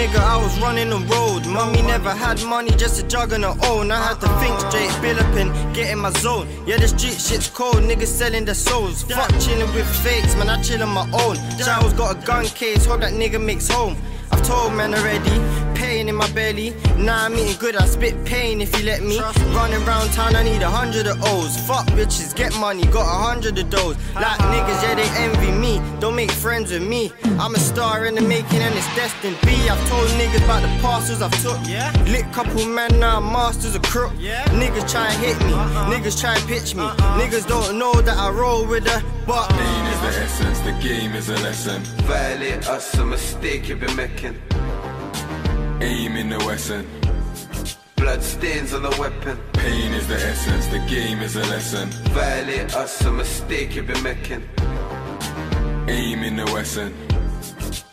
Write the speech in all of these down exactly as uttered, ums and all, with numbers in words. nigga, I was running the road. Mommy never had money, just a jug on her own. I had to think straight, build up and get in my zone. Yeah, the street shit's cold, niggas selling their souls. Fuck chilling with fakes, man, I chill on my own. Child's got a gun case, hope that nigga makes home. I've told man already, pain in my belly. Nah, I'm eating good, I spit pain if you let me. Running round town, I need a hundred of O's. Fuck bitches, get money, got a hundred of those. Like niggas, yeah, they envy me, don't make friends with me. I'm a star in the making and it's destined be. I've told niggas about the parcels I've took. Lit couple man, now I'm masters of crook. Niggas try and hit me, niggas try and pitch me. Niggas don't know that I roll with a buck. Pain is the essence, the game is a lesson. Violate us, a mistake you've been making. Aim in the lesson. Blood stains on the weapon. Pain is the essence, the game is a lesson. Violate us, a mistake you've been making. Aim in the lesson.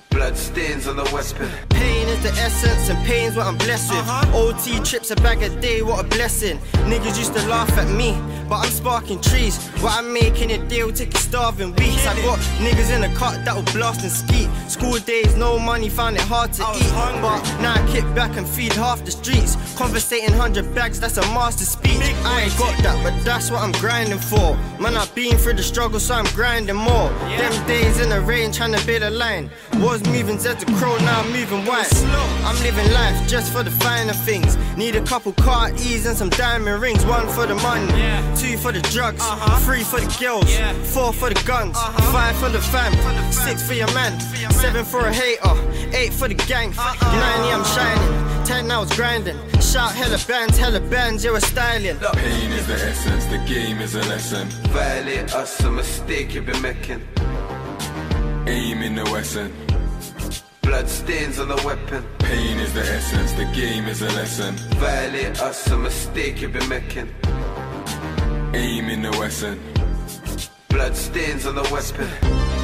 Blood stains on the weapon. Pain is the essence and pain's what I'm blessed with. uh-huh. O T trips a bag a day, what a blessing. Niggas used to laugh at me, but I'm sparking trees. What I'm making a deal, take a starving weeks. I got niggas in a cut that will blast and skeet. School days, no money, found it hard to eat. Hungry. But now I kick back and feed half the streets. Conversating hundred bags, that's a master speech. Big I ain't got that, but that's what I'm grinding for. Man, I've been through the struggle, so I'm grinding more. Yeah. Them days in the rain, trying to build a line. Was moving Zed to Crow, now I'm moving white. I'm living life just for the finer things. Need a couple car E's and some diamond rings. One for the money, yeah. Two for the drugs, uh-huh. Three for the girls, yeah. Four for the guns, uh-huh. Five for the fam, for the fam. Six for your man, for your seven man. For a hater, eight for the gang. uh-uh. Nine, yeah, I'm shining. Ten, I was grinding. Shout hella bands, hella bands, you're a styling. Pain is the essence, the game is a lesson. Violate us, a mistake you've been making. Aim in the lesson. Blood stains on the weapon. Pain is the essence, the game is a lesson. Violate us, a mistake you've been making. Aim in the lesson. Blood stains on the weapon.